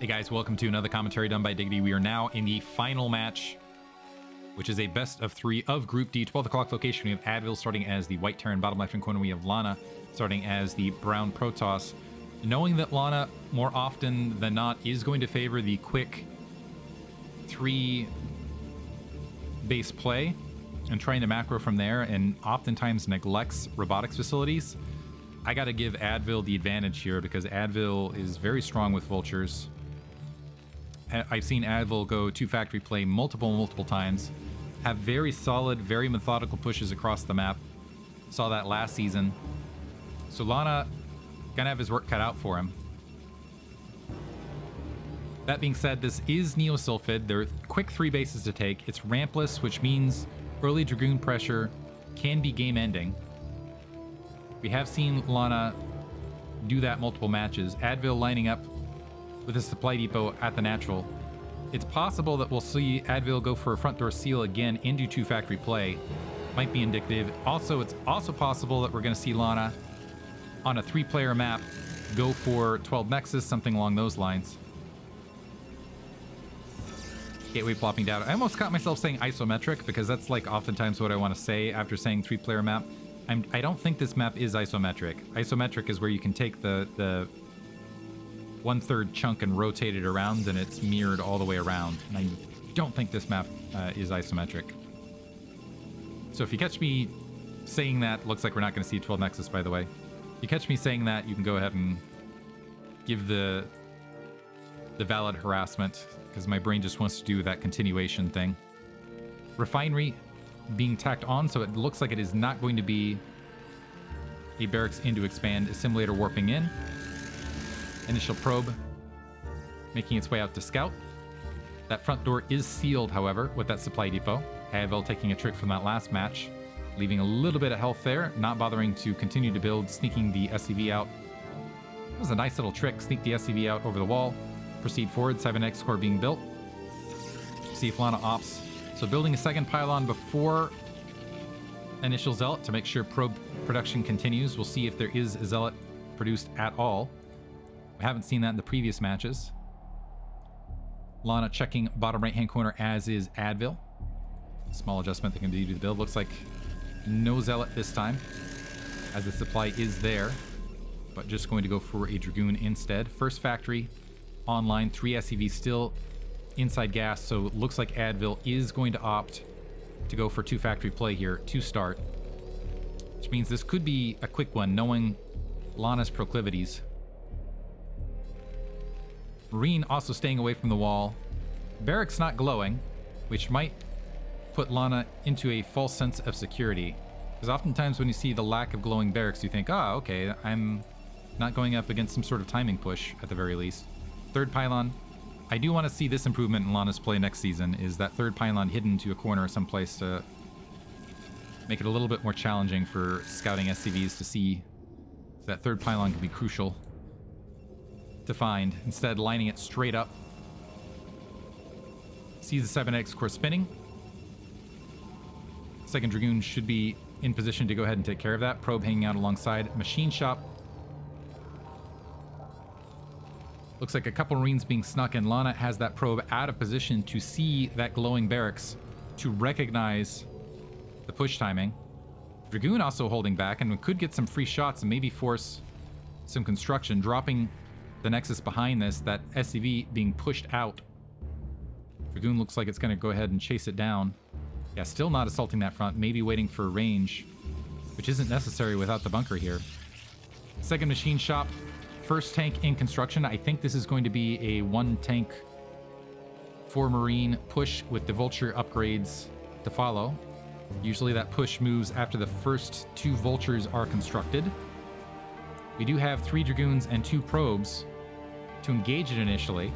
Hey guys, welcome to another commentary done by Diggity. We are now in the final match, which is a best of three of Group D. 12 o'clock location, we have Advil starting as the white Terran. Bottom left-hand corner, we have Lana starting as the brown Protoss. Knowing that Lana, more often than not, is going to favor the quick three base play and trying to macro from there, and oftentimes neglects robotics facilities, I gotta give Advil the advantage here because Advil is very strong with vultures. I've seen Advil go two factory play multiple times, have very solid, very methodical pushes across the map. Saw that last season. So Lana gonna have his work cut out for him. That being said, this is Neo Silphid. There are quick three bases to take. It's rampless, which means early Dragoon pressure can be game ending. We have seen Lana do that multiple matches. Advil lining up with a supply depot at the natural. It's possible that we'll see Advil go for a front door seal again and do two factory play. Might be indicative. Also, it's also possible that we're going to see Lana on a three-player map go for 12 Nexus, something along those lines. Gateway plopping down. I almost caught myself saying isometric because that's like oftentimes what I want to say after saying three-player map. I don't think this map is isometric. Isometric is where you can take the one-third chunk and rotate it around, and it's mirrored all the way around. And I don't think this map is isometric. So if you catch me saying that, looks like we're not going to see 12 Nexus, by the way. If you catch me saying that, you can go ahead and give the valid harassment, because my brain just wants to do that continuation thing. Refinery being tacked on, so it looks like it is not going to be a barracks in to expand. Assimilator warping in. Initial probe making its way out to scout. That front door is sealed, however, with that supply depot. Advil taking a trick from that last match, leaving a little bit of health there, not bothering to continue to build, sneaking the SCV out. It was a nice little trick. Sneak the SCV out over the wall. Proceed forward. 7X core being built. See if Lana opts. So building a second pylon before initial zealot to make sure probe production continues. We'll see if there is a zealot produced at all. We haven't seen that in the previous matches. Lana checking bottom right-hand corner, as is Advil. Small adjustment they can do to the build. Looks like no zealot this time, as the supply is there, but just going to go for a Dragoon instead. First factory online, 3 SCV still inside gas, so it looks like Advil is going to opt to go for two factory play here to start, which means this could be a quick one, knowing Lana's proclivities. Marine also staying away from the wall. Barracks not glowing, which might put Lana into a false sense of security, because oftentimes when you see the lack of glowing barracks, you think, ah, okay, I'm not going up against some sort of timing push at the very least. Third pylon. I do want to see this improvement in Lana's play next season, is that third pylon hidden to a corner or someplace to make it a little bit more challenging for scouting SCVs to see. So that third pylon can be crucial to find. Instead, lining it straight up. Sees the 7X core spinning. Second Dragoon should be in position to go ahead and take care of that. Probe hanging out alongside. Machine shop. Looks like a couple Marines being snuck in. Lana has that probe out of position to see that glowing barracks, to recognize the push timing. Dragoon also holding back, and we could get some free shots and maybe force some construction. Dropping the Nexus behind this, that SCV being pushed out. Dragoon looks like it's going to go ahead and chase it down. Yeah, still not assaulting that front, maybe waiting for range, which isn't necessary without the bunker here. Second machine shop. First tank in construction. I think this is going to be a one tank, four Marine push with the vulture upgrades to follow. Usually that push moves after the first two vultures are constructed. We do have 3 Dragoons and 2 probes to engage it initially.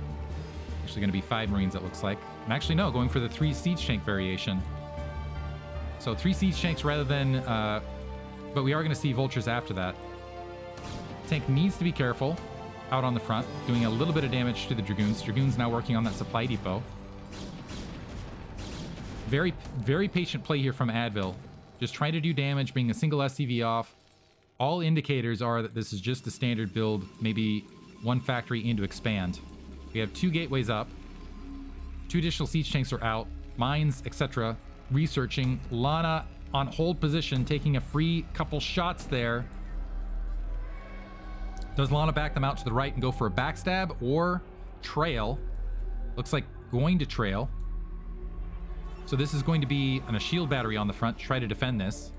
Actually going to be 5 Marines, it looks like. And actually, no, going for the 3 siege tank variation. So 3 siege tanks rather than, but we are going to see vultures after that. Tank needs to be careful out on the front, doing a little bit of damage to the Dragoons. Dragoons now working on that supply depot. Very patient play here from Advil. Just trying to do damage, being a single SCV off. All indicators are that this is just the standard build, maybe one factory in to expand. We have two gateways up. Two additional siege tanks are out. Mines, etc. Researching. Lana on hold position, taking a free couple shots there. Does Lana back them out to the right and go for a backstab or trail? Looks like going to trail. So this is going to be on a shield battery on the front to try to defend this.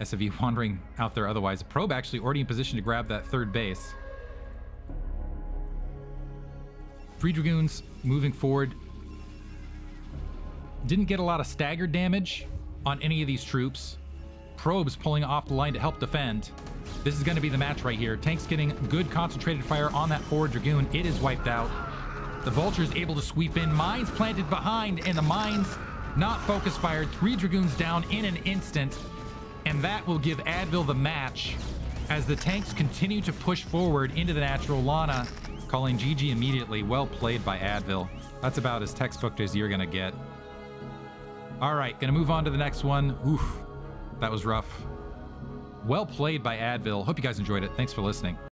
SFV wandering out there otherwise. A probe actually already in position to grab that third base. Three Dragoons moving forward. Didn't get a lot of staggered damage on any of these troops. Probes pulling off the line to help defend. This is going to be the match right here. Tanks getting good concentrated fire on that forward Dragoon. It is wiped out. The Vulture is able to sweep in. Mines planted behind, and the mines not focus fired. Three Dragoons down in an instant. And that will give Advil the match as the tanks continue to push forward into the natural. Lana calling GG immediately. Well played by Advil. That's about as textbooked as you're going to get. All right, going to move on to the next one. Oof, that was rough. Well played by Advil. Hope you guys enjoyed it. Thanks for listening.